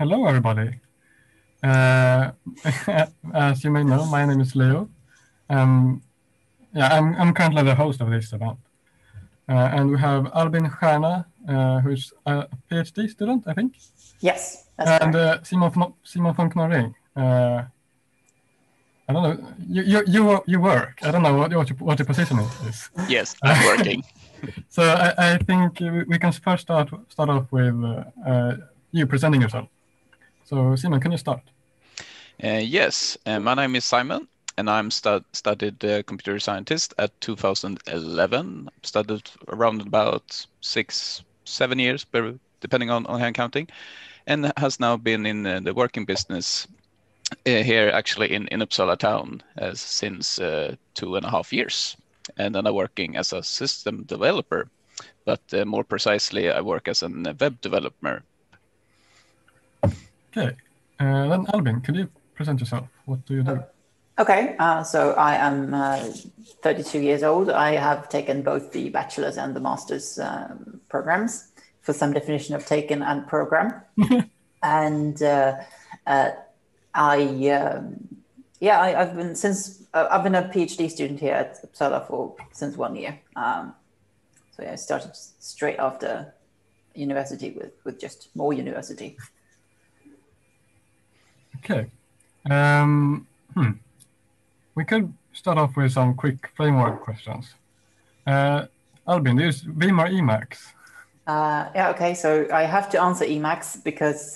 Hello, everybody. As you may know, my name is Leo. I'm currently the host of this event. And we have Albin Stjerna, who's a PhD student, I think. Yes, that's correct. And Simon von Knorring. I don't know. You work. I don't know what your position is. Yes, I'm working. So I think we can first start off with you presenting yourself. So Simon, can you start? Yes, my name is Simon, and I'm studied computer scientist at 2011. Studied around about 6-7 years, depending on hand counting, and has now been in the working business here, actually in Uppsala town, since 2.5 years. And then I'm working as a system developer, but more precisely, I work as a web developer. Okay, then Albin, can you present yourself? What do you do? Okay, so I am 32 years old. I have taken both the bachelor's and the master's programs, for some definition of taken and program. And I've been a PhD student here at Uppsala since 1 year. So yeah, I started straight after university with just more university. Okay. We could start off with some quick framework questions. Albin, do you use Vim or Emacs? Yeah, okay. So I have to answer Emacs because,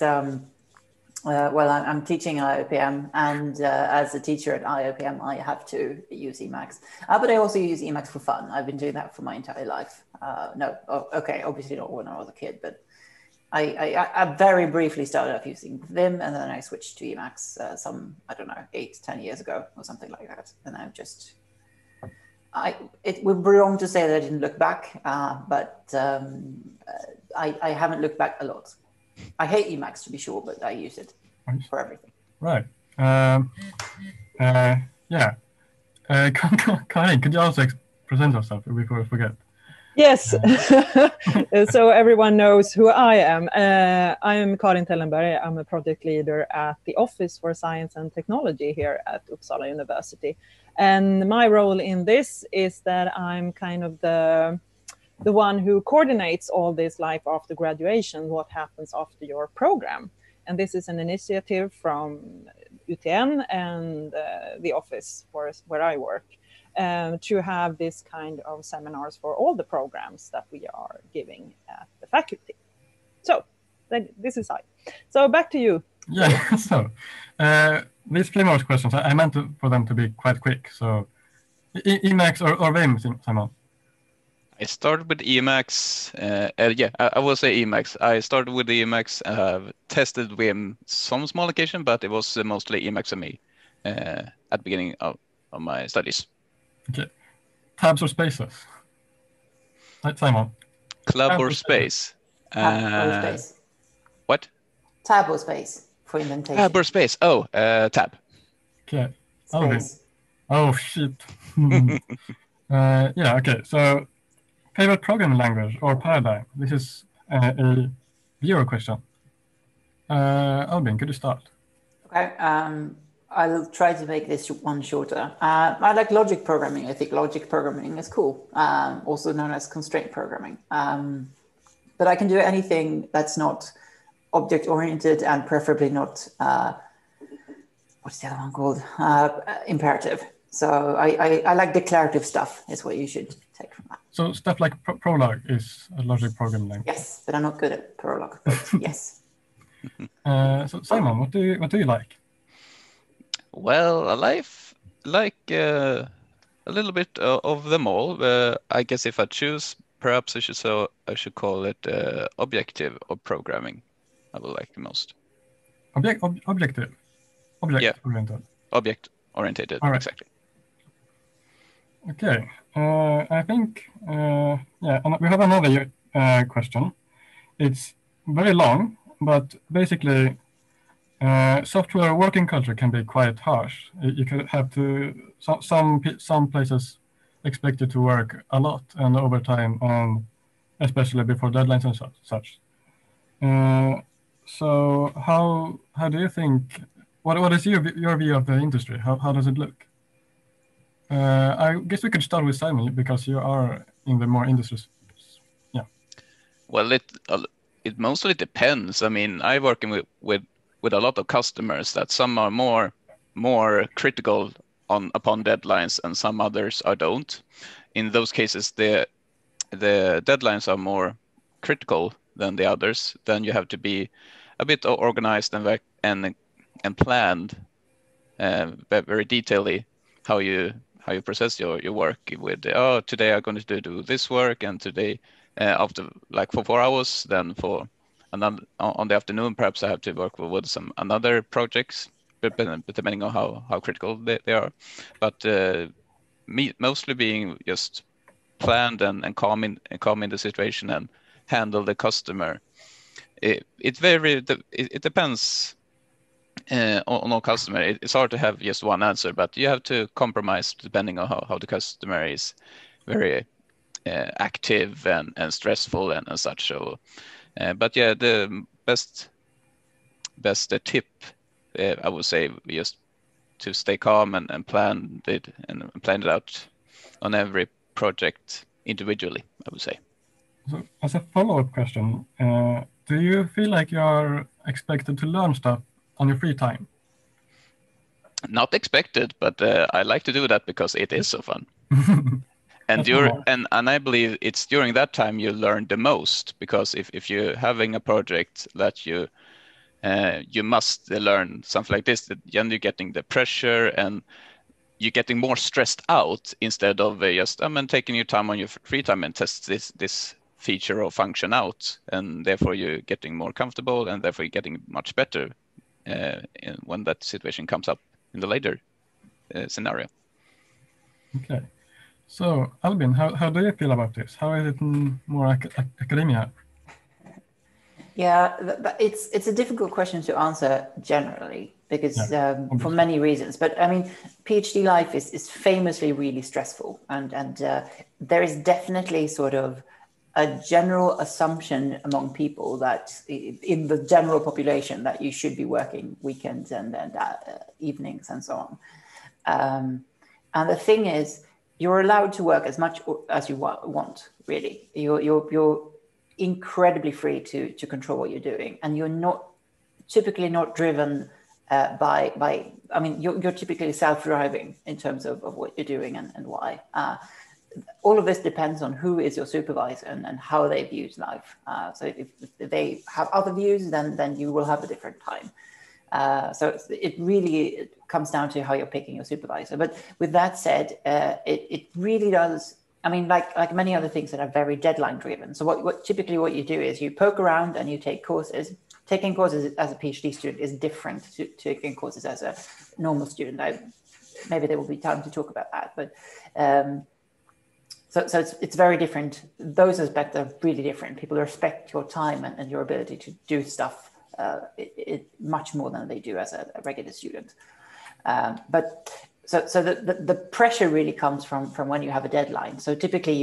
well, I'm teaching IOPM, and as a teacher at IOPM, I have to use Emacs. But I also use Emacs for fun. I've been doing that for my entire life. Obviously not when I was a kid, but I very briefly started off using Vim, and then I switched to Emacs 8-10 years ago or something like that. And I've just, it would be wrong to say that I didn't look back, but I haven't looked back a lot. I hate Emacs to be sure, but I use it for everything. Right. Yeah. Karin, could you also present yourself before I forget? Yes, so everyone knows who I am. I am Karin Tellenberg. I'm a project leader at the Office for Science and Technology here at Uppsala University. And my role in this is that I'm kind of the one who coordinates all this life after graduation, what happens after your program. And this is an initiative from UTN and the office where I work. To have this kind of seminars for all the programs that we are giving at the faculty. So this is I. So back to you. Yeah, so these framework questions, I meant for them to be quite quick. So Emacs or Vim, Simon? I started with Emacs. I will say Emacs. I started with Emacs. I have tested Vim some small occasion, but it was mostly Emacs and me at the beginning of my studies. Okay. Tabs or spaces? Right, Simon. Club or space? Tab or space. What? Tab or space for indentation. Tab or space. Oh, tab. Okay. Space. Oh, shit. Yeah, okay. So, favorite programming language or paradigm? This is a viewer question. Albin, could you start? Okay. I'll try to make this one shorter. I like logic programming. I think logic programming is cool, also known as constraint programming. But I can do anything that's not object-oriented and preferably not, what's the other one called? Imperative. So I like declarative stuff is what you should take from that. So stuff like Prolog is a logic programming language. Yes, but I'm not good at Prolog, but yes. So Simon, what do you like? Well, I like a little bit of them all. I guess if I choose, perhaps I should call it objective or programming. I would like the most. Object-oriented. Object-oriented, right. Exactly. Okay, I think and we have another question. It's very long, but basically. Software working culture can be quite harsh. You could have to some places expect you to work a lot and overtime, especially before deadlines and such. So how do you think, what is your view of the industry? How does it look? I guess we could start with Simon, because you are in the more industries. Yeah. Well, it mostly depends. I mean, I work with a lot of customers that some are more critical upon deadlines and some others don't. In those cases, the deadlines are more critical than the others. Then you have to be a bit organized and planned very detailedly how you process your work with, oh, today I'm going to do this work, and today after, like, for 4 hours, then for another on the afternoon perhaps I have to work with some another projects, depending on how critical they are. But mostly being just planned and calm in the situation and handle the customer. It depends on our customer. It's hard to have just one answer, but you have to compromise depending on how the customer is very active and stressful and such. So, but yeah, the best tip, I would say, just to stay calm and plan it out on every project individually, I would say. So as a follow-up question, do you feel like you're expected to learn stuff on your free time? Not expected, but I like to do that because it is so fun. and I believe it's during that time you learn the most, because if you're having a project that you must learn something like this, then you're getting the pressure and you're getting more stressed out, instead of taking your time on your free time and test this feature or function out, and therefore you're getting more comfortable, and therefore you're getting much better when that situation comes up in the later scenario. Okay, so Albin, how do you feel about this? How is it more academia? Yeah, but it's a difficult question to answer generally, because for many reasons. But I mean, PhD life is famously really stressful, and there is definitely sort of a general assumption among people that in the general population that you should be working weekends and evenings and so on. And the thing is, you're allowed to work as much as you want, really. You're incredibly free to control what you're doing, and you're typically not driven by, I mean, you're typically self-driving in terms of what you're doing and why. All of this depends on who is your supervisor and how they view life. So if they have other views, then you will have a different time. So it really comes down to how you're picking your supervisor. But with that said, it really does, I mean, like many other things that are very deadline driven. So what typically you do is you poke around and you take courses. Taking courses as a PhD student is different to taking courses as a normal student. Maybe there will be time to talk about that, but So it's very different. Those aspects are really different. People respect your time and your ability to do stuff much more than they do as a regular student. But so the pressure really comes from when you have a deadline. So typically,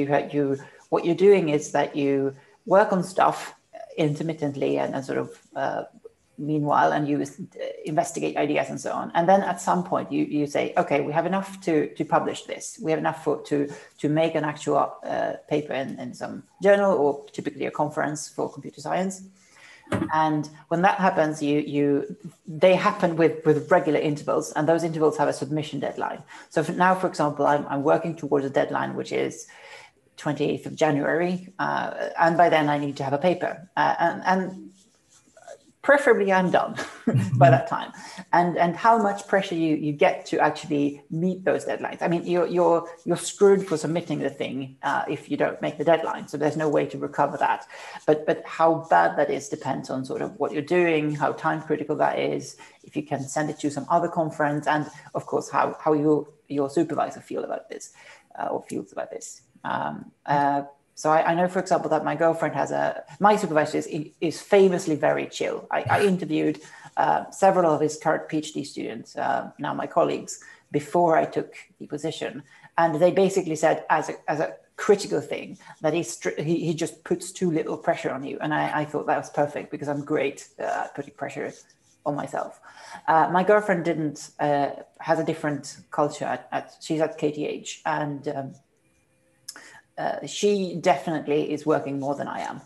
what you're doing is that you work on stuff intermittently and sort of meanwhile, and you investigate ideas and so on. And then at some point you say, okay, we have enough to publish this. We have enough to make an actual paper in some journal, or typically a conference for computer science. And when that happens, they happen with regular intervals, and those intervals have a submission deadline. So for example, I'm working towards a deadline, which is 28th of January. And by then I need to have a paper. And preferably I'm done by that time, and how much pressure you get to actually meet those deadlines. I mean, you're screwed for submitting the thing if you don't make the deadline, so there's no way to recover that. But how bad that is depends on sort of what you're doing, how time critical that is, if you can send it to some other conference, and of course how your supervisor feels about this. So I know, for example, that my girlfriend my supervisor is famously very chill. I interviewed several of his current PhD students, now my colleagues, before I took the position. And they basically said, as a critical thing that he just puts too little pressure on you. And I thought that was perfect because I'm great at putting pressure on myself. My girlfriend didn't, has a different culture. She's at KTH, and she definitely is working more than I am.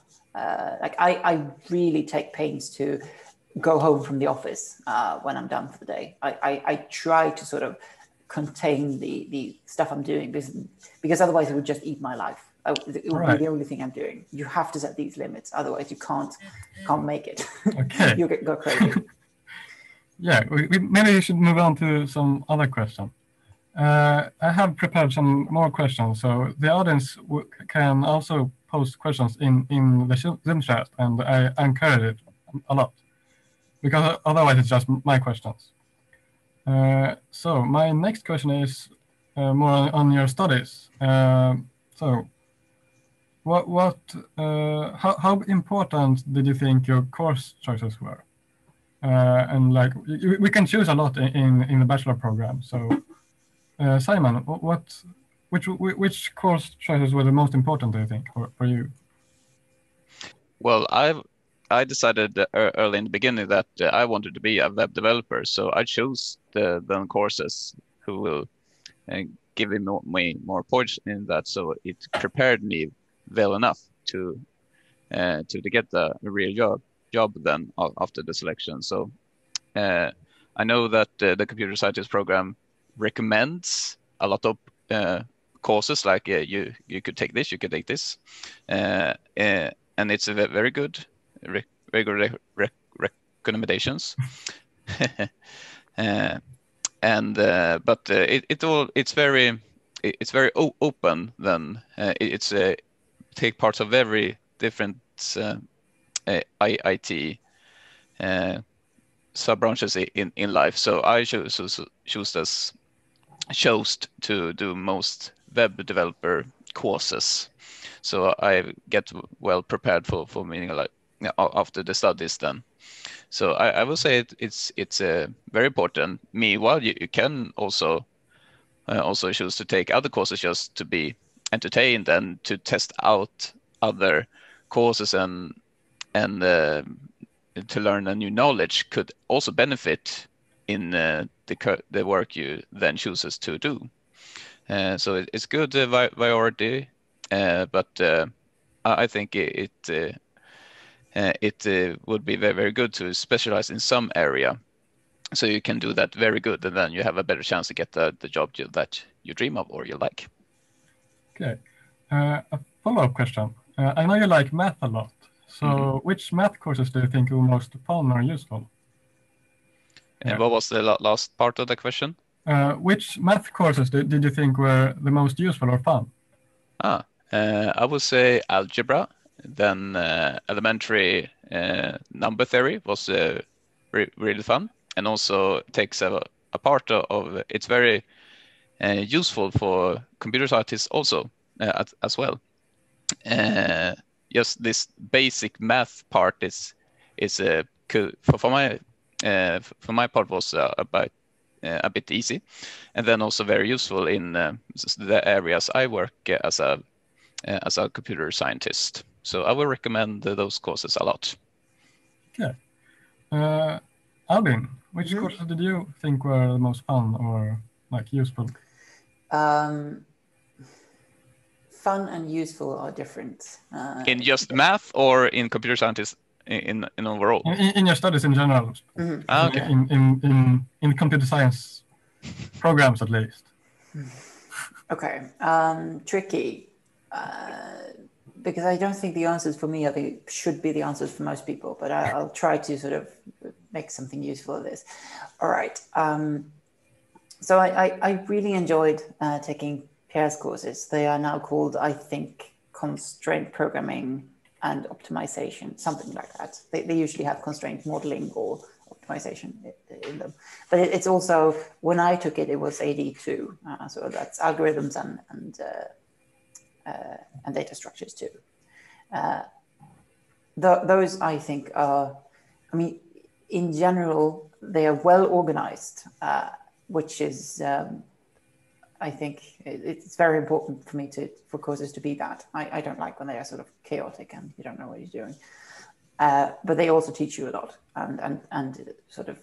Like I really take pains to go home from the office when I'm done for the day. I try to sort of contain the stuff I'm doing because otherwise it would just eat my life. It would be the only thing I'm doing. You have to set these limits, otherwise you can't make it. Okay. You'll go crazy. Yeah, maybe you should move on to some other question. I have prepared some more questions, so the audience can also post questions in the Zoom chat, and I encourage it a lot, because otherwise it's just my questions. So my next question is more on your studies. So how important did you think your course choices were? And like we can choose a lot in the bachelor program. So Simon, which course choices were the most important, do you think, for you? Well, I decided early in the beginning that I wanted to be a web developer, so I chose the courses who will give me more points in that. So it prepared me well enough to get a real job then after the selection. So I know that the computer scientist program recommends a lot of courses, like you could take this, you could take this, and it's a very good. Recommendations, but it's very open. Then it's take parts of every different IIT sub branches in life. So I chose to do most web developer courses, so I get well prepared for meaning like. After the studies then. So I will say it's very important. Meanwhile, you can also choose to take other courses just to be entertained and to test out other courses and to learn a new knowledge could also benefit in the work you then chooses to do. So it's good variety, but I think it would be very, very good to specialize in some area, so you can do that very good, and then you have a better chance to get the job that you dream of or you like. Okay, a follow-up question. I know you like math a lot, so which math courses do you think are most fun or useful? And what was the last part of the question? Which math courses did you think were the most useful or fun? I would say algebra. Then elementary number theory was really fun, and also takes a part of it's very useful for computer scientists also as well. Just this basic math part is for my part was a bit easy, and then also very useful in the areas I work as a computer scientist. So I will recommend those courses a lot. Okay. Albin, which courses did you think were the most fun or like useful? Fun and useful are different. In just math or in computer scientists in overall? In your studies in general. Okay. In computer science programs at least. Okay. Tricky. Because I don't think the answers for me should be the answers for most people, but I'll try to sort of make something useful of this. All right. So I really enjoyed taking Pierre's courses. They are now called, I think, constraint programming and optimization, something like that. They usually have constraint modeling or optimization in them. But it's also, when I took it, it was AD2. So that's algorithms and data structures too. Those I think are, I mean, in general, they are well organized, which is I think it's very important for me for courses to be that. I don't like when they are sort of chaotic and you don't know what you're doing. But they also teach you a lot, and sort of,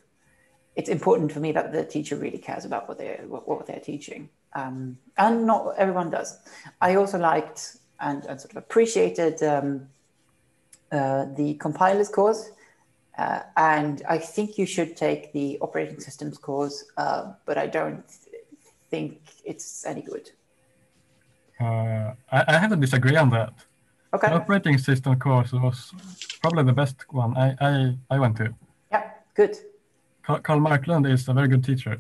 it's important for me that the teacher really cares about what they're teaching. And not everyone does. I also liked and sort of appreciated the compilers course. And I think you should take the operating systems course, but I don't think it's any good. I have to disagree on that. Okay. The operating system course was probably the best one I went to. Yeah, good. Carl Marklund is a very good teacher.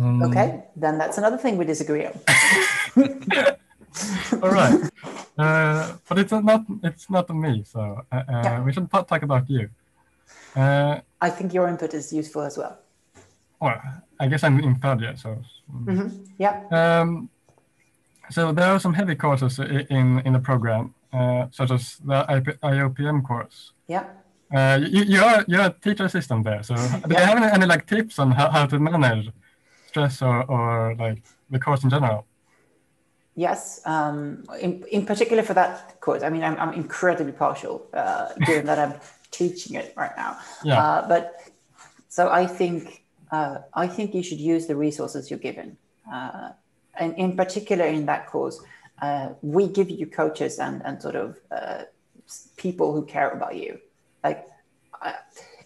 Okay, then that's another thing we disagree on. All right, but it's not me. So yeah. We should talk about you. I think your input is useful as well. Well, I guess I'm in third year, so. Mm-hmm. Yeah. So there are some heavy courses in the program, such as the IOPM course. Yeah. You're a teacher assistant there, so do you have any like tips on how to manage stress or like the course in general? Yes, in particular for that course. I mean, I'm incredibly partial given that I'm teaching it right now. Yeah. But so I think you should use the resources you're given, and in particular in that course, we give you coaches and sort of people who care about you. Like,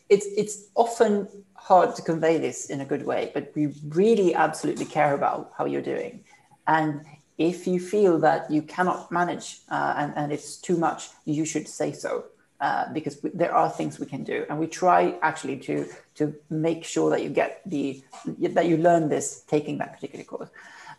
it's often hard to convey this in a good way, but we really absolutely care about how you're doing. And if you feel that you cannot manage and it's too much, you should say so, because there are things we can do, and we try actually to make sure that you get that you learn this taking that particular course.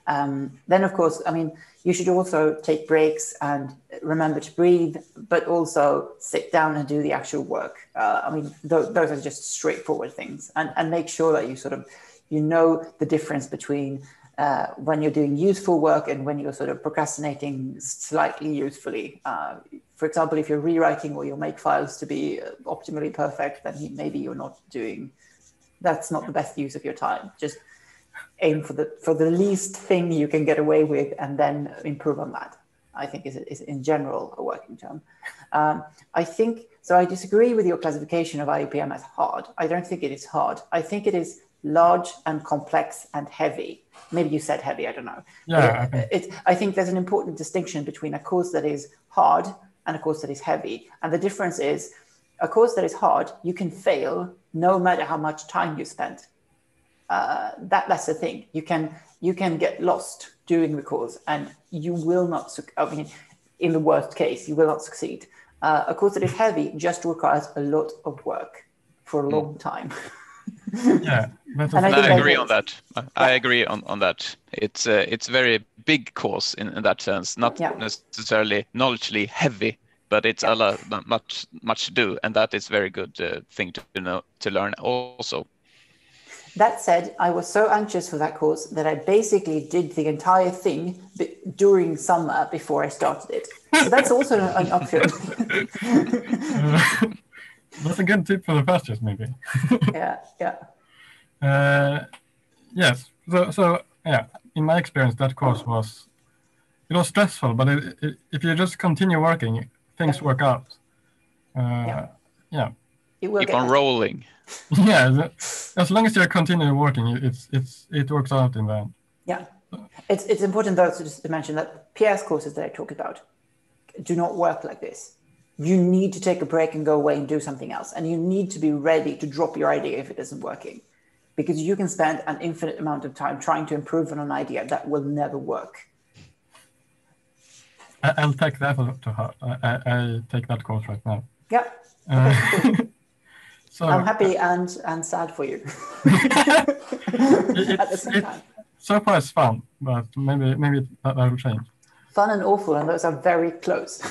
Then, of course, I mean, you should also take breaks and remember to breathe, but also sit down and do the actual work. I mean, those are just straightforward things, and make sure that you sort of the difference between. When you're doing useful work and when you're sort of procrastinating slightly usefully. For example, if you're rewriting or you make files to be optimally perfect, then maybe that's not the best use of your time. Just aim for the least thing you can get away with and then improve on that, I think is in general a working term. I think, so I disagree with your classification of IOPM as hard. I don't think it is hard. I think it is large and complex and heavy. Maybe you said heavy, I don't know. Yeah. I think there's an important distinction between a course that is hard and a course that is heavy. And the difference is, a course that is hard, you can fail no matter how much time you spend. That's the thing. You can get lost during the course and you will not, I mean, in the worst case, you will not succeed. A course that is heavy just requires a lot of work for a long time. Yeah, I agree on that. It's very big course in that sense, not necessarily knowledgeably heavy, but it's a lot, much to do, and that is very good thing to learn also. That said, I was so anxious for that course that I basically did the entire thing during summer before I started it. So that's also an option. That's a good tip for the pastures, maybe. Yeah. Yes. So yeah. In my experience, that course was stressful, but if you just continue working, things work out. It will keep on rolling. Yeah. As long as you continue working, it works out in the end. Yeah. It's important though to mention that PS courses that I talked about do not work like this. You need to take a break and go away and do something else. And you need to be ready to drop your idea if it isn't working, because you can spend an infinite amount of time trying to improve on an idea that will never work. I'll take that to heart. I take that course right now. Yeah. Okay. So I'm happy and sad for you. At the same time. So far it's fun, but maybe that will change. Fun and awful, and those are very close.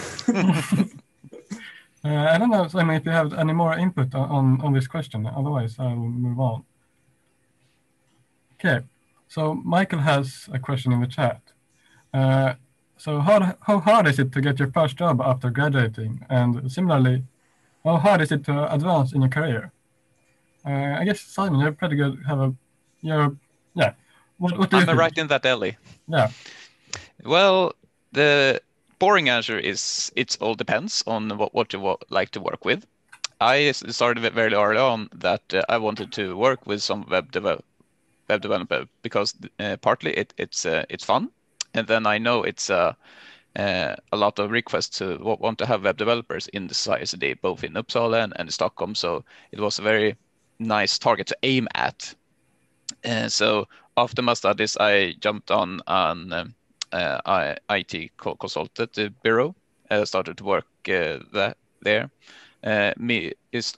I don't know, Simon, if you have any more input on this question. Otherwise, I will move on. Okay, so Michael has a question in the chat. So how hard is it to get your first job after graduating? And similarly, how hard is it to advance in your career? I guess Simon, you're pretty good. What am I right in that, Ellie? Yeah. Well, the boring answer is it all depends on what you like to work with. I started very early on that I wanted to work with some web developer because partly it's fun, and then I know it's a lot of requests to want to have web developers in the society, both in Uppsala and Stockholm. So it was a very nice target to aim at. And so after my studies, I jumped on an IT consultant bureau. I started to work there.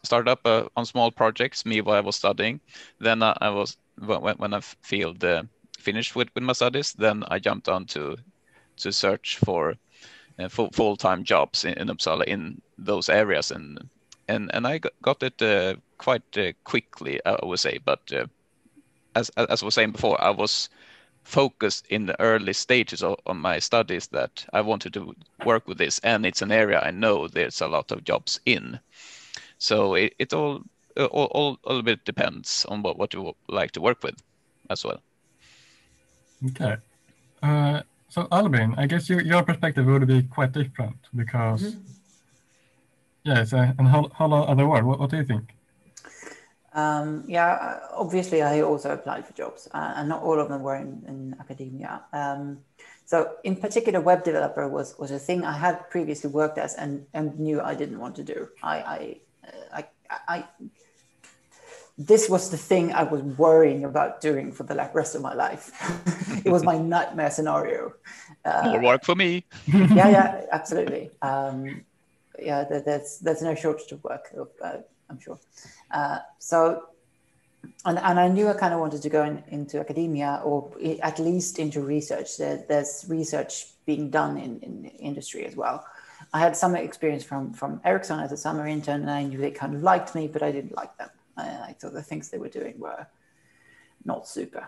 Started up on small projects. While I was studying, then when I finished with my studies, then I jumped on to search for full-time jobs in Uppsala in those areas, and I got it quite quickly, I would say. But as I was saying before, I was focused in the early stages on my studies that I wanted to work with this, and it's an area I know there's a lot of jobs in. So it all a bit depends on what you like to work with as well. Okay. So Albin, I guess your perspective would be quite different because, yes, and how long are the world? What do you think? Yeah, obviously I also applied for jobs and not all of them were in academia. So in particular, web developer was a thing I had previously worked as and knew I didn't want to do. This was the thing I was worrying about doing for the rest of my life. It was my nightmare scenario. More work for me. yeah, absolutely. Yeah, there's no shortage of work, I'm sure. So I knew I kind of wanted to go into academia, or at least into research. There's research being done in industry as well. I had some experience from Ericsson as a summer intern, and I knew they kind of liked me, but I didn't like them. I thought the things they were doing were not super.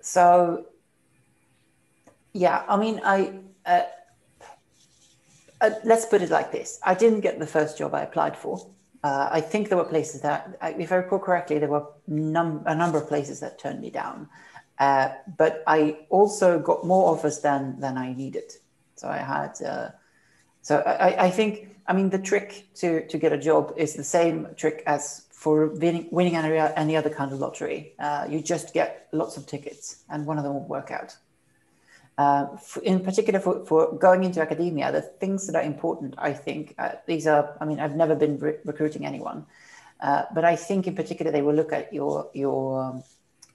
So, yeah, I mean, let's put it like this. I didn't get the first job I applied for. I think there were places that, if I recall correctly, there were a number of places that turned me down. But I also got more offers than I needed. So I had, I think, I mean, the trick to get a job is the same trick as for winning any other kind of lottery. You just get lots of tickets and one of them will work out. In particular, for going into academia, the things that are important, I think, these are, I mean, I've never been recruiting anyone, but I think in particular, they will look at your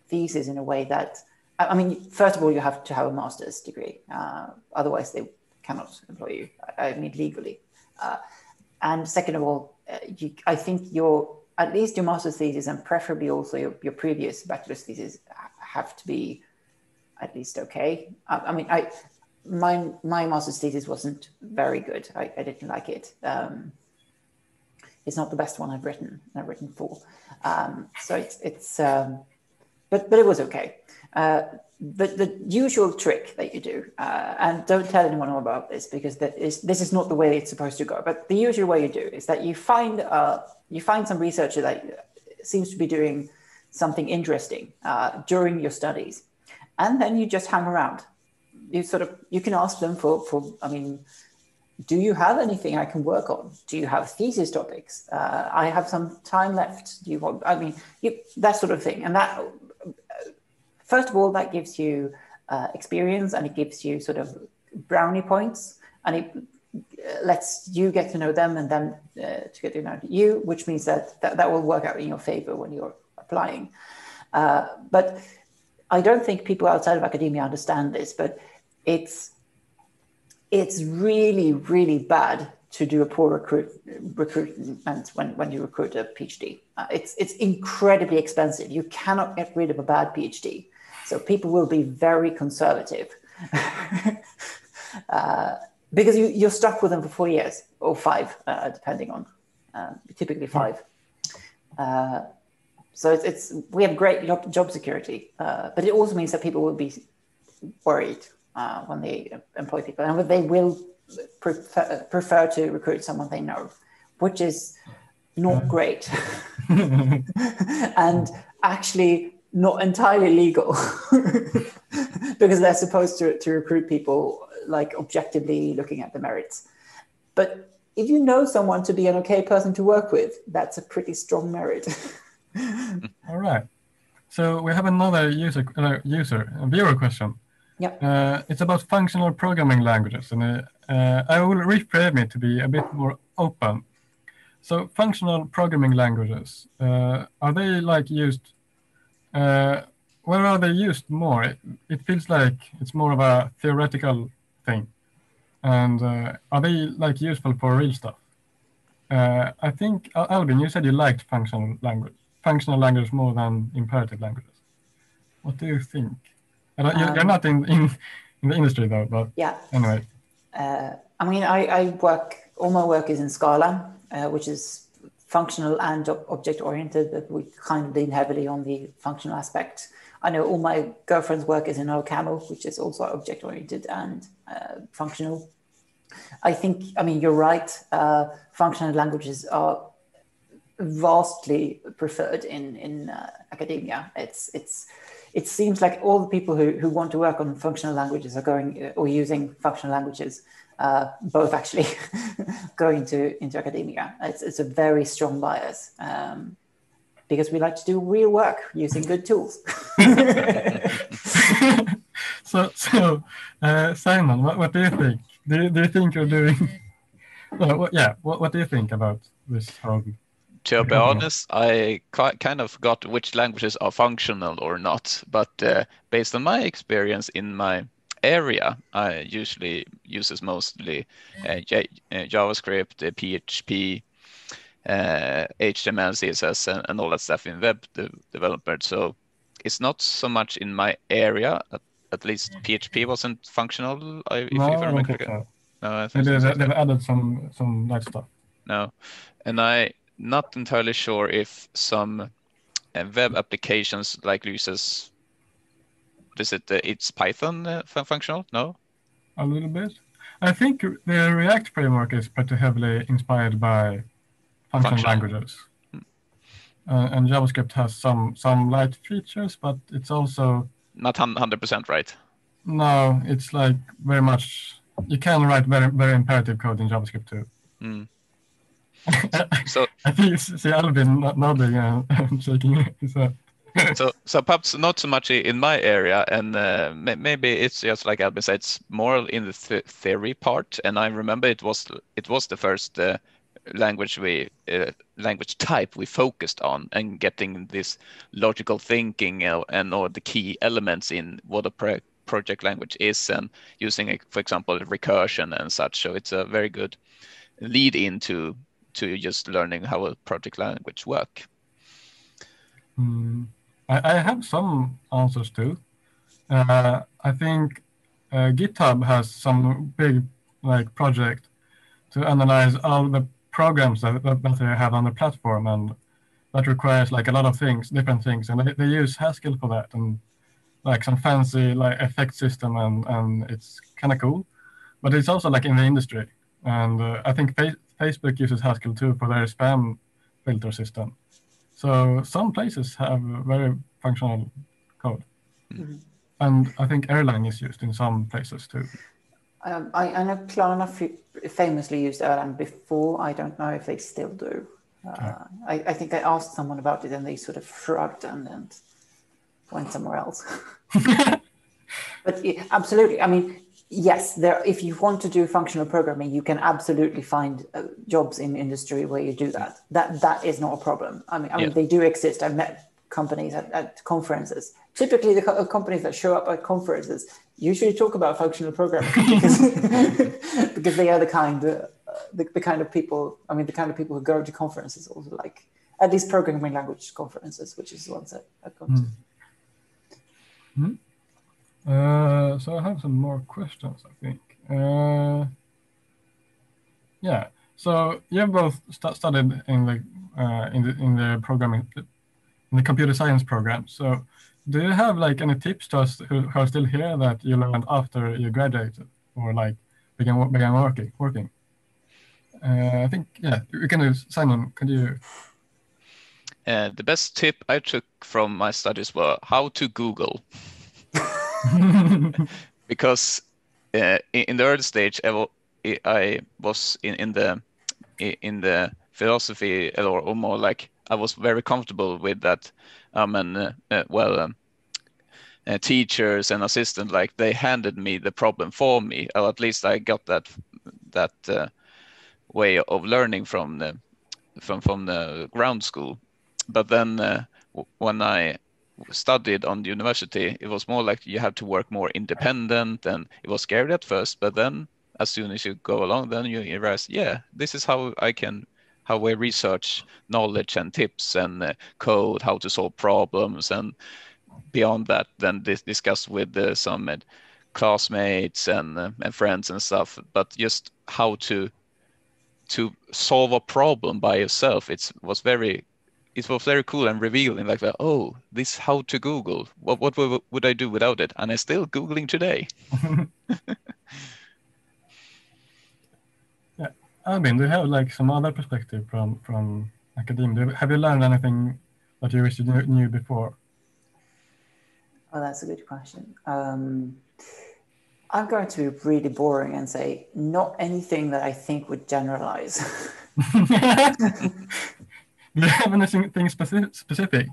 thesis in a way that, I mean, first of all, you have to have a master's degree. Otherwise, they cannot employ you, I mean, legally. And second of all, I think at least your master's thesis and preferably also your previous bachelor's thesis have to be at least okay. I mean, my master's thesis wasn't very good. I didn't like it. It's not the best one I've written. I've written four. So but it was okay. The usual trick that you do, and don't tell anyone about this because this is not the way it's supposed to go. But the usual way you do is that you find some researcher that seems to be doing something interesting during your studies. And then you just hang around. You can ask them I mean, do you have anything I can work on? Do you have thesis topics? I have some time left. Do you want, I mean, that sort of thing. And that, first of all, that gives you experience and it gives you sort of brownie points and it lets you get to know them and them to get to know you, which means that will work out in your favor when you're applying. But I don't think people outside of academia understand this, but it's really, really bad to do a poor recruitment when you recruit a PhD. It's incredibly expensive. You cannot get rid of a bad PhD. So people will be very conservative because you're stuck with them for 4 years or five, depending on, typically five. So we have great job security, but it also means that people will be worried when they employ people, and they will prefer to recruit someone they know, which is not great. And actually not entirely legal because they're supposed to recruit people like objectively looking at the merits. But if you know someone to be an okay person to work with, that's a pretty strong merit. All right. So we have another viewer question. Yeah. It's about functional programming languages, and I will reframe it to be a bit more open. So functional programming languages, are they like used? Where are they used more? It feels like it's more of a theoretical thing. And are they like useful for real stuff? I think, Albin, you said you liked functional language more than imperative languages. What do you think? You're not in the industry though, but yeah. Anyway. I mean, all my work is in Scala, which is functional and object-oriented, but we kind of lean heavily on the functional aspect. I know all my girlfriend's work is in OCaml, which is also object-oriented and functional. I think, I mean, you're right. Functional languages are vastly preferred in academia. It seems like all the people who want to work on functional languages are going or using functional languages, both actually going into academia. It's a very strong bias. Because we like to do real work using good tools. So Simon, what do you think? Do you think you're doing? What do you think about this hobby? To be honest, I kind of forgot which languages are functional or not. But based on my experience in my area, I usually uses mostly JavaScript, PHP. HTML, CSS, and all that stuff in web development. So it's not so much in my area. At least PHP wasn't functional. They've added some nice stuff. No, and I'm not entirely sure if some web applications like uses. Is it? It's Python functional? No. A little bit. I think the React framework is pretty heavily inspired by functional languages, and JavaScript has some light features, but it's also not 100% right. No, it's like very much. You can write very very imperative code in JavaScript too. Mm. So I think Albin nodding and shaking his head. So perhaps not so much in my area, and maybe it's just like Albin said, it's more in the theory part. And I remember it was the first. Language type we focused on, and getting this logical thinking and all the key elements in what a project language is, and using, for example, recursion and such. So it's a very good lead into just learning how a project language work. I have some answers too. I think GitHub has some big like project to analyze all the programs that they have on the platform, and that requires like a lot of things, different things, and they use Haskell for that, and like some fancy like effect system, and it's kind of cool, but it's also like in the industry, and I think Facebook uses Haskell too for their spam filter system. So some places have very functional code, mm-hmm. and I think Erlang is used in some places too. I know Klarna famously used Erlang before. I don't know if they still do. I think I asked someone about it and they sort of shrugged and went somewhere else. But yeah, absolutely. I mean, yes, if you want to do functional programming, you can absolutely find jobs in industry where you do that. That is not a problem. I mean, they do exist. I've met companies at conferences. Typically, the companies that show up at conferences usually talk about functional programming because they are the kind of people. I mean, the kind of people who go to conferences, also like at least programming language conferences, which is the ones that I go to. Mm. So I have some more questions, I think. Yeah. So you both studied in the computer science program, so. Do you have like any tips to us who are still here that you learned after you graduated or like began working? I think, yeah, Simon, could you? The best tip I took from my studies were how to Google. Because in the early stage, I was in the philosophy, or more like I was very comfortable with that. Teachers and assistant, like they handed me the problem for me, or at least I got that way of learning from the ground school. But then when I studied on the university, it was more like you have to work more independent, and it was scary at first. But then, as soon as you go along, then you realize, yeah, this is how I research knowledge and tips and code, how to solve problems, and beyond that, then discuss with some classmates and friends and stuff. But just how to solve a problem by yourself, it was very cool and revealing. Like, oh, this how to Google. What would I do without it? And I'm still Googling today. Yeah, Albin, do you have like some other perspective from academia? Have you learned anything that you wish you knew before? Oh, that's a good question. I'm going to be really boring and say not anything that I think would generalize. Do you have anything specific?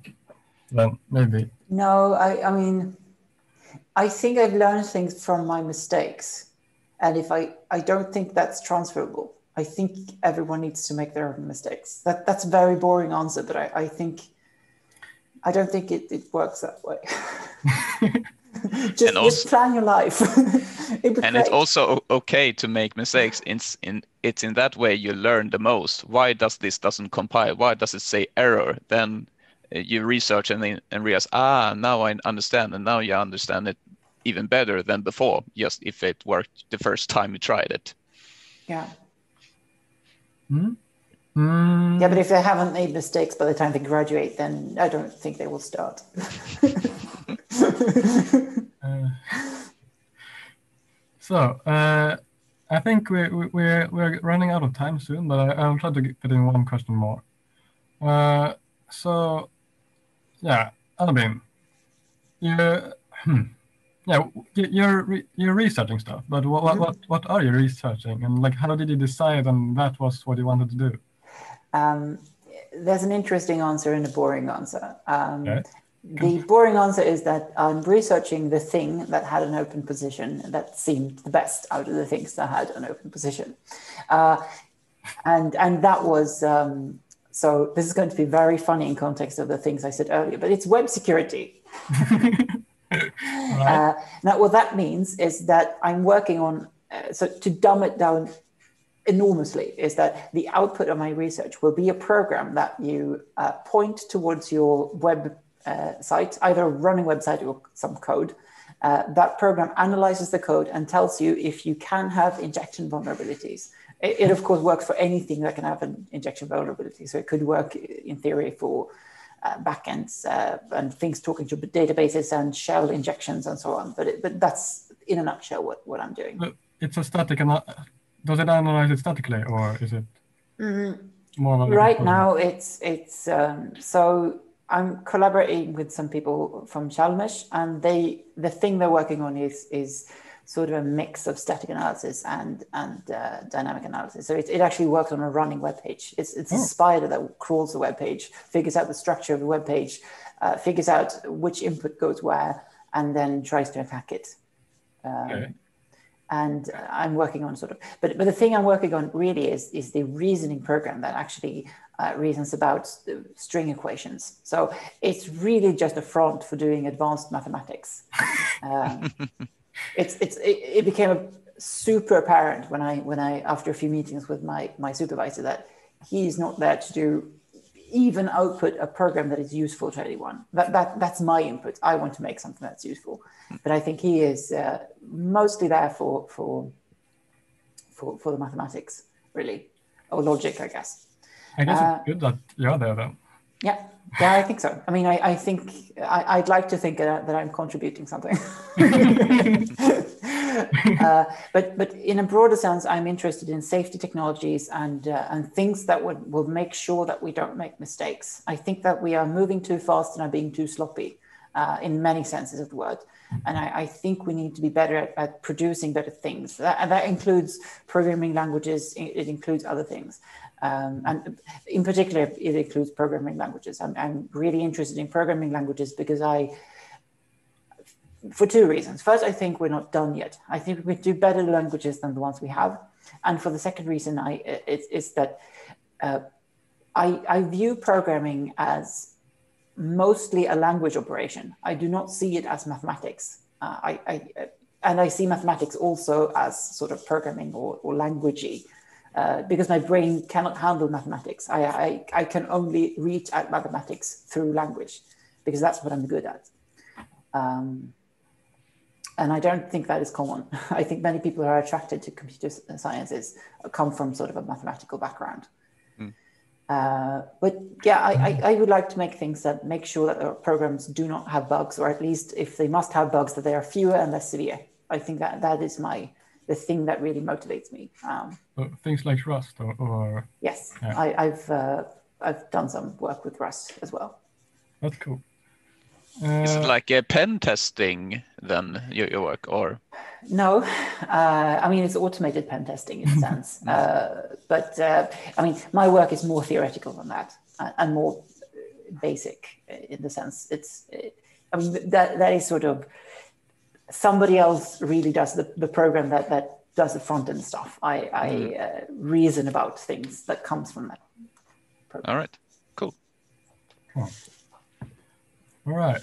Well, maybe. No, I mean, I think I've learned things from my mistakes. And if I don't think that's transferable. I think everyone needs to make their own mistakes. That's a very boring answer, but I don't think it works that way. just plan your life. It's also okay to make mistakes. It's in that way you learn the most. Why does this doesn't compile? Why does it say error? Then you research and realize, now I understand. And now you understand it even better than before, just if it worked the first time you tried it. Yeah. Hmm? Yeah, but if they haven't made mistakes by the time they graduate, then I don't think they will start. So I think we're running out of time soon, but I'll try to fit in one question more. So, yeah, Albin, you're researching stuff, but what are you researching, and like how did you decide on that was what you wanted to do? There's an interesting answer and a boring answer. Okay. The boring answer is that I'm researching the thing that had an open position that seemed the best out of the things that had an open position. And that was, so this is going to be very funny in context of the things I said earlier, but it's web security. Right. Now, what that means is that I'm working on, so to dumb it down enormously, is that the output of my research will be a program that you point towards your web site, either a running website or some code. That program analyzes the code and tells you if you can have injection vulnerabilities. It of course works for anything that can have an injection vulnerability. So it could work in theory for backends and things talking to databases and shell injections and so on. But that's in a nutshell what I'm doing. It's a static. Does it analyze it statically, or is it more? Right now, it's so. I'm collaborating with some people from Chalmers, and the thing they're working on is sort of a mix of static analysis and dynamic analysis. So it actually works on a running web page. It's a spider that crawls the web page, figures out the structure of the web page, figures out which input goes where, and then tries to attack it. Okay. And I'm working on sort of, but the thing I'm working on really is the reasoning program that actually reasons about the string equations. So it's really just a front for doing advanced mathematics. It became super apparent when I after a few meetings with my supervisor that he's not there to do even output a program that is useful to anyone. That's my input. I want to make something that's useful, but I think he is mostly there for the mathematics, really, or logic, I guess. I guess it's good that you're there, though. Yeah, I think so. I mean, I think I'd like to think that I'm contributing something. But in a broader sense, I'm interested in safety technologies and things that will make sure that we don't make mistakes. I think that we are moving too fast and are being too sloppy in many senses of the word. And I think we need to be better at producing better things. That includes programming languages. It includes other things. And in particular, it includes programming languages. I'm really interested in programming languages because for two reasons. First, I think we're not done yet. I think we do better languages than the ones we have. And for the second reason, it's that I view programming as mostly a language operation. I do not see it as mathematics. And I see mathematics also as sort of programming or languagey, because my brain cannot handle mathematics. I can only reach at mathematics through language, because that's what I'm good at. And I don't think that is common. I think many people who are attracted to computer sciences come from sort of a mathematical background. But yeah, I would like to make things that make sure that our programs do not have bugs, or at least if they must have bugs, that they are fewer and less severe. I think that is the thing that really motivates me. So things like Rust, or yes, yeah. I've done some work with Rust as well. That's cool. Is it like a pen testing then your work, or? No, I mean, it's automated pen testing in a sense. But I mean, my work is more theoretical than that, and more basic in the sense. I mean, that is sort of, somebody else really does the program that does the front end stuff. I reason about things that comes from that program. All right, cool. Oh. All right.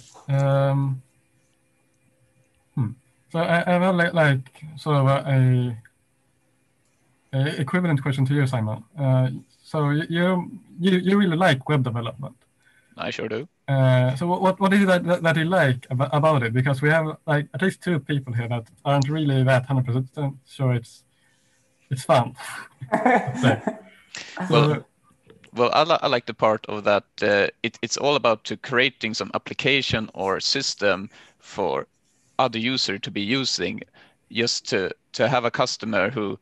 So I have like sort of a equivalent question to you, Simon. So you really like web development. I sure do. So what is it that you like about it? Because we have like at least two people here that aren't really that 100% sure it's fun. Well, I like the part of that it's all about to creating some application or system for other user to be using, just to have a customer who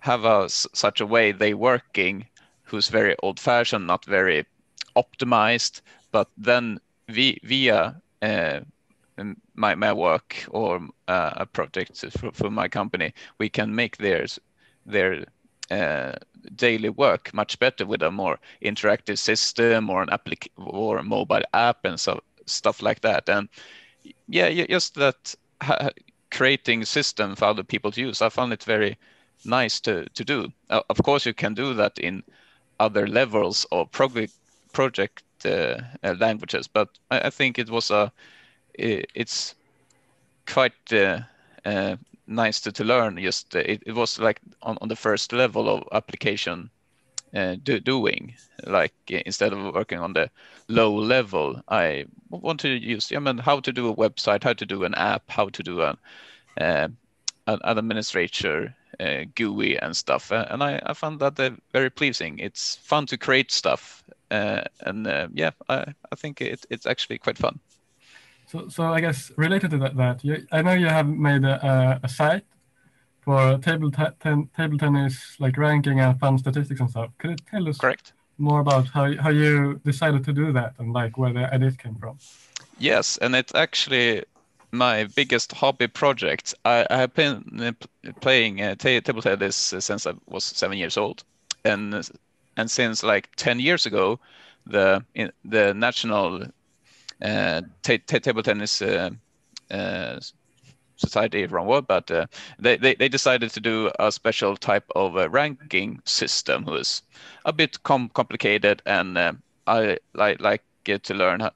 have such a way they working, who's very old-fashioned, not very optimized, but then via my work or a project for my company, we can make their daily work much better with a more interactive system or an application or a mobile app and so stuff like that. And yeah, just that creating system for other people to use, I found it very nice to do. Of course, you can do that in other levels or project languages, but I think it's quite nice to learn. Just it was like on the first level of application doing, like instead of working on the low level, I want to use how to do a website, how to do an app, how to do an administrator GUI and stuff, and I found that very pleasing. It's fun to create stuff, and yeah, I think it's actually quite fun. So I guess related to that I know you have made a site for table tennis, like ranking and fun statistics and stuff. Could you tell us more about how you decided to do that and like where the ideas came from? Yes, and it's actually my biggest hobby project. I have been playing table tennis since I was 7 years old, and since like 10 years ago, the national table tennis society from world, but they decided to do a special type of ranking system, who is a bit complicated, and I like to learn.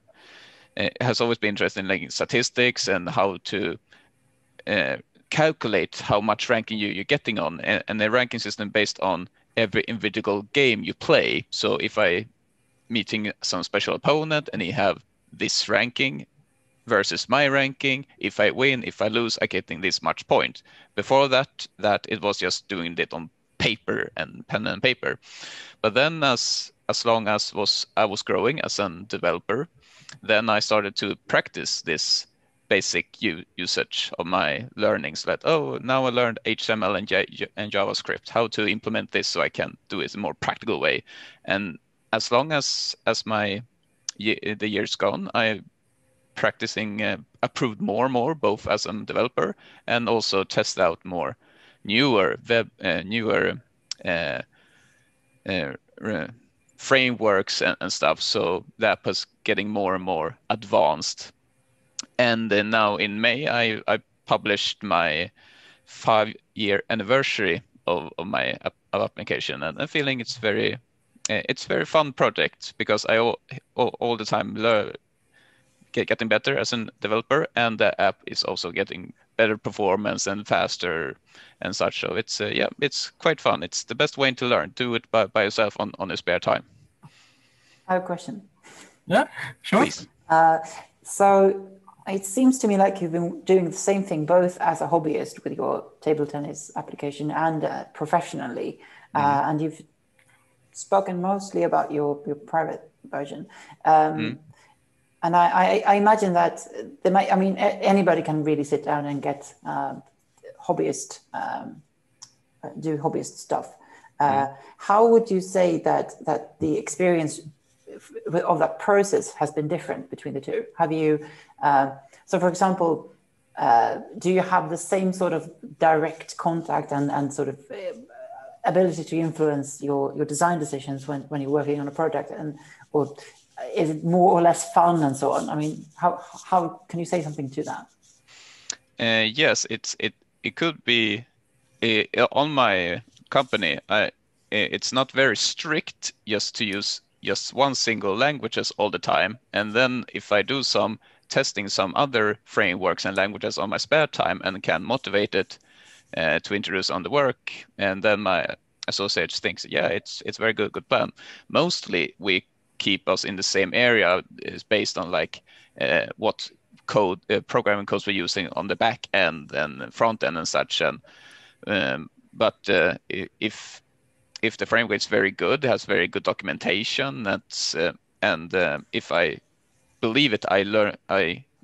It has always been interested in like statistics and how to calculate how much ranking you're getting on, and the ranking system based on every individual game you play. So if I meeting some special opponent and he have this ranking versus my ranking, if I win, if I lose, I'm getting this much point. Before that it was just doing it on paper and pen and paper. But then as long as I was growing as a developer, then I started to practice this basic usage of my learnings that, oh, now I learned HTML and JavaScript, how to implement this so I can do it in a more practical way. And as long as the years gone, I'm practicing, approved more and more, both as a developer and also test out more newer frameworks and stuff. So that was getting more and more advanced. And then now in May, I published my 5-year anniversary of my application, and I'm feeling it's very fun project, because I all the time getting better as a developer, and the app is also getting better performance and faster and such. So it's quite fun. It's the best way to learn. Do it by yourself on your spare time. I have a question. Yeah, sure. Please. So it seems to me like you've been doing the same thing, both as a hobbyist with your table tennis application and professionally. Mm-hmm. And you've spoken mostly about your private version. Mm-hmm. And I imagine that there might, I mean, anybody can really sit down and get do hobbyist stuff. Mm. How would you say that the experience of that process has been different between the two? Have you, so for example, do you have the same sort of direct contact and sort of ability to influence your design decisions when you're working on a project, and or is it more or less fun and so on? I mean, how can you say something to that? Yes, it could be on my company. It's not very strict just to use just one single languages all the time. And then if I do some testing, some other frameworks and languages on my spare time, and can motivate it to introduce on the work, and then my associates thinks, yeah, it's very good plan. Mostly we keep us in the same area is based on like what code programming codes we're using on the back end and front end and such. And but if the framework is very good, has very good documentation, that's and if I believe it, I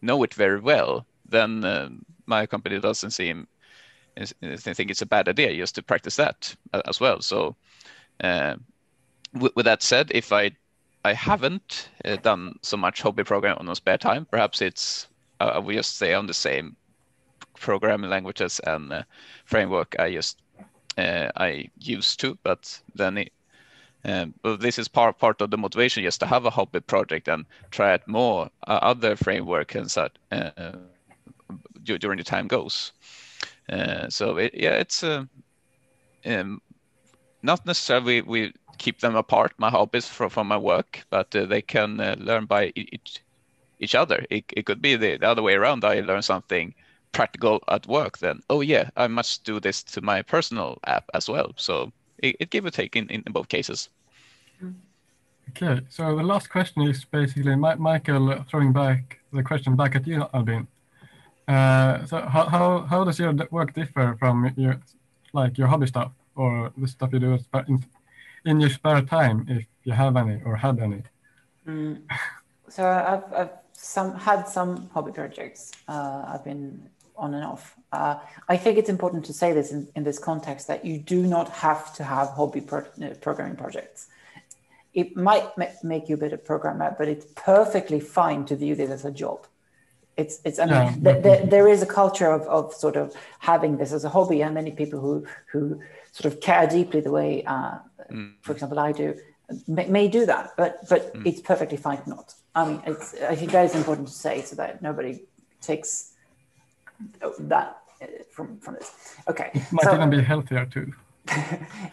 know it very well, then my company doesn't seem they think it's a bad idea just to practice that as well. So with that said, if I haven't done so much hobby programming on my spare time. Perhaps it's, I will just stay on the same programming languages and framework I used to, but then this is part of the motivation, just to have a hobby project and try out more other framework and such during the time goes. So it's not necessarily we keep them apart, my hobbies from my work, but they can learn by each other. It could be the other way around. I learn something practical at work, then, oh yeah, I must do this to my personal app as well. So it give or take in both cases. Okay, so the last question is basically Michael throwing back the question back at you, Albin. So how does your work differ from your hobby stuff, or the stuff you do in your spare time, if you have any or had any? Mm. So I've had some hobby projects. I've been on and off. I think it's important to say this in this context, that you do not have to have hobby programming projects. It might make you a better programmer, but it's perfectly fine to view this as a job. There is a culture of sort of having this as a hobby, and many people who sort of care deeply the way, for example, I do, may do that, but it's perfectly fine not. I mean, I think that is important to say, so that nobody takes that from this. Okay. It might even be healthier too.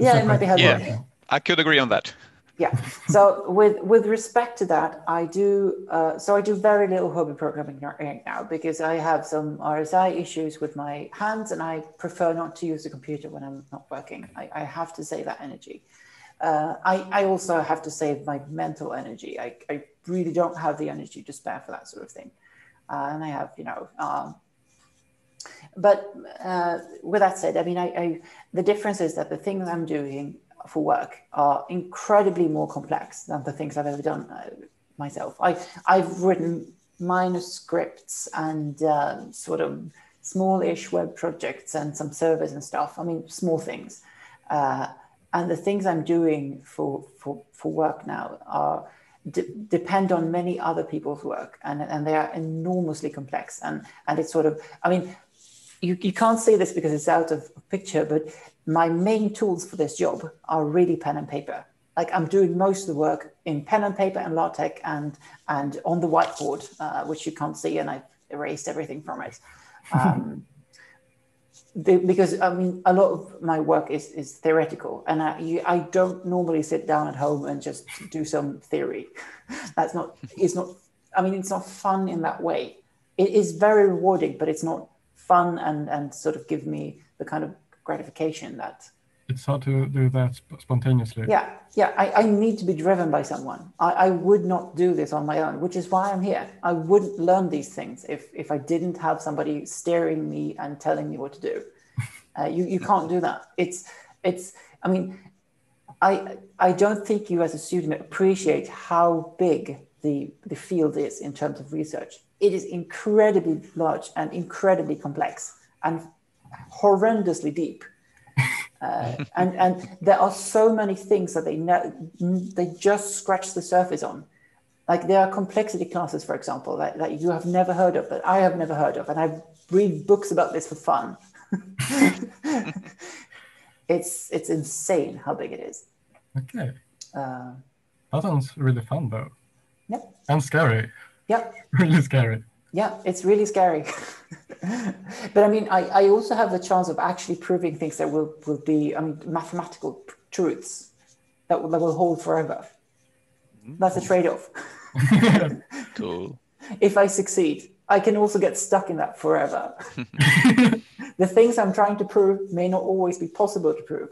Yeah, it might be healthier. Yeah, I could agree on that. Yeah. So with respect to that, I do very little hobby programming right now, because I have some RSI issues with my hands, and I prefer not to use the computer when I'm not working. I have to save that energy. I also have to save my mental energy. I really don't have the energy to spare for that sort of thing. And I have, but with that said, I mean, the difference is that the things I'm doing for work are incredibly more complex than the things I've ever done myself. I've written minor scripts and sort of small-ish web projects and some servers and stuff. I mean, small things. And the things I'm doing for work now are depend on many other people's work, and they are enormously complex. And it's sort of, I mean, you can't see this because it's out of picture, but my main tools for this job are really pen and paper. Like, I'm doing most of the work in pen and paper and LaTeX and on the whiteboard, which you can't see, and I've erased everything from it. Because I mean, a lot of my work is theoretical, and I don't normally sit down at home and just do some theory. That's not, it's not, I mean, it's not fun in that way. It is very rewarding, but it's not fun and sort of give me the kind of gratification that. It's hard to do that spontaneously. Yeah, yeah. I need to be driven by someone. I would not do this on my own, which is why I'm here. I wouldn't learn these things if I didn't have somebody steering me and telling me what to do. You can't do that. It's. I mean, I don't think you as a student appreciate how big the field is in terms of research. It is incredibly large and incredibly complex and horrendously deep. And there are so many things that they just scratch the surface on. Like, there are complexity classes, for example, that you have never heard of, that I have never heard of, and I read books about this for fun. It's insane how big it is. Okay. That sounds really fun, though. Yeah. And scary. Yeah. Really scary. Yeah, it's really scary. But I mean, I also have the chance of actually proving things that will be, I mean, mathematical truths that will hold forever. That's a trade-off. Cool. If I succeed, I can also get stuck in that forever. The things I'm trying to prove may not always be possible to prove.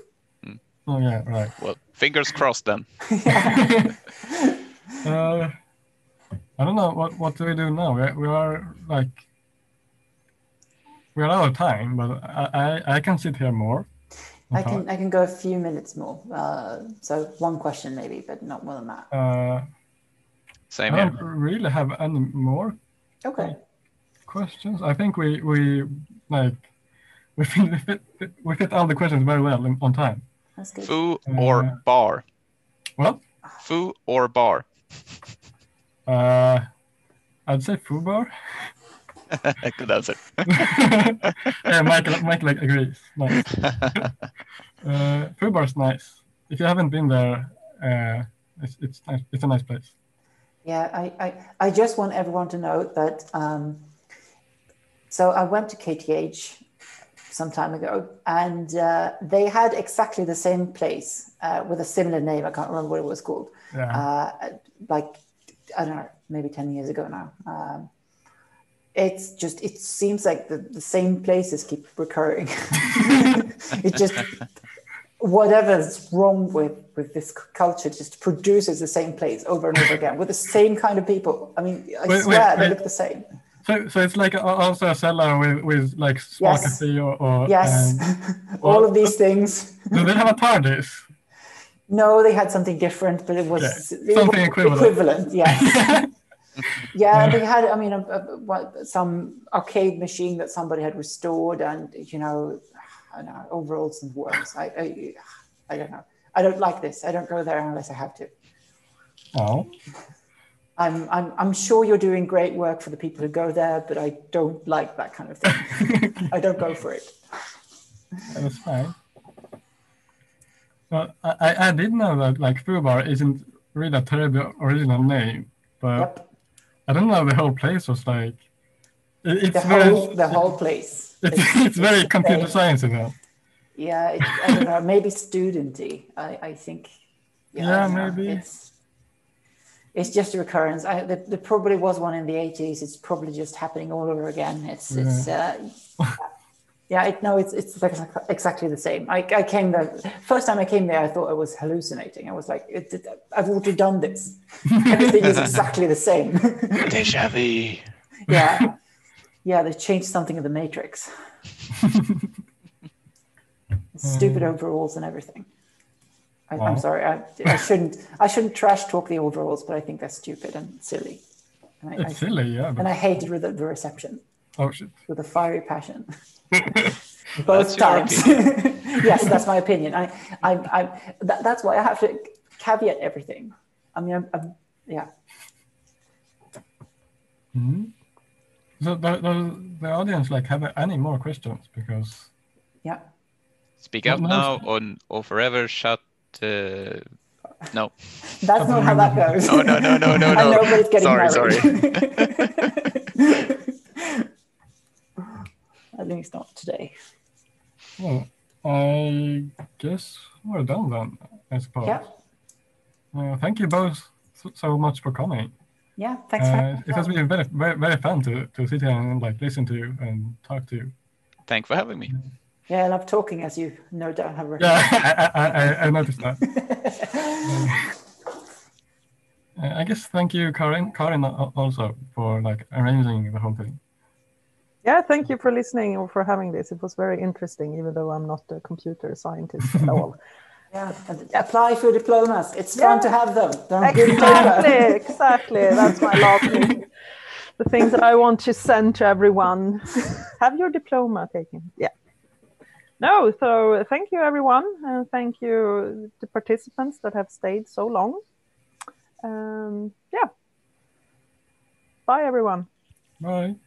Oh, yeah, right. Well, fingers crossed then. I don't know, what do we do now? We are out of time, but I can sit here more. I can go a few minutes more. So one question maybe, but not more than that. Same here. I don't really have any more. Okay. Questions. I think we fit all the questions very well on time. That's good. Foo or bar? What? Foo or bar? I'd say FUBAR. Good answer. Yeah, Michael agrees. Nice. FUBAR's nice. If you haven't been there, it's nice. It's a nice place. Yeah, I just want everyone to know that. So I went to KTH some time ago, and they had exactly the same place with a similar name. I can't remember what it was called. Yeah. Like, I don't know, maybe 10 years ago now. It's just, it seems like the same places keep recurring. It just, whatever's wrong with this culture just produces the same place over and over again with the same kind of people. I mean, I swear they look the same. So it's like also a cellar with like smart coffee or... Yes, all of these things. Do they have a TARDIS? No, they had something different, but it was something equivalent. Yes. Yeah, they had, I mean, some arcade machine that somebody had restored, and you know, I don't know, overalls and worms. I don't know. I don't like this. I don't go there unless I have to. Oh. I'm sure you're doing great work for the people who go there, but I don't like that kind of thing. I don't go for it. That's fine. Well, I did know that like FUBAR isn't really a terrible original name, but I don't know, the whole place was like the whole place. It's very computer science, you know. Yeah, I don't know, maybe studenty. I think. Yeah, maybe. It's just a recurrence. There probably was one in the 80s. It's probably just happening all over again. Yeah, it's exactly the same. I came there, first time I came there, I thought I was hallucinating. I was like, I've already done this. Everything is exactly the same. Déjà vu. Yeah. Yeah, they changed something in the Matrix. Stupid overalls and everything. I'm sorry, I shouldn't trash talk the overalls, but I think they're stupid and silly. It's silly, yeah. But... And I hated the reception. Oh, shit. With a fiery passion. Both times. Yes, that's my opinion. That's why I have to caveat everything. I mean, I'm yeah. Mm-hmm. So the audience, like, have any more questions? Because yeah, speak up now or forever shut. No, that's not how that goes. No. I know, but it's getting married. Sorry. At least not today. Well, I guess we're done then, I suppose. Yeah. Thank you both so much for coming. Yeah, thanks for having me. It has been very, very, very fun to sit here and like listen to you and talk to you. Thanks for having me. Yeah, I love talking, as you no doubt have recognized. Yeah, I noticed that. I guess thank you, Karin also for like arranging the whole thing. Yeah, thank you for listening or for having this. It was very interesting, even though I'm not a computer scientist at all. Yeah, apply for diplomas. It's fun to have them. Exactly. That's my last thing. The things that I want to send to everyone. Have your diploma taken. Yeah. No, so thank you, everyone. And thank you to participants that have stayed so long. Yeah. Bye, everyone. Bye.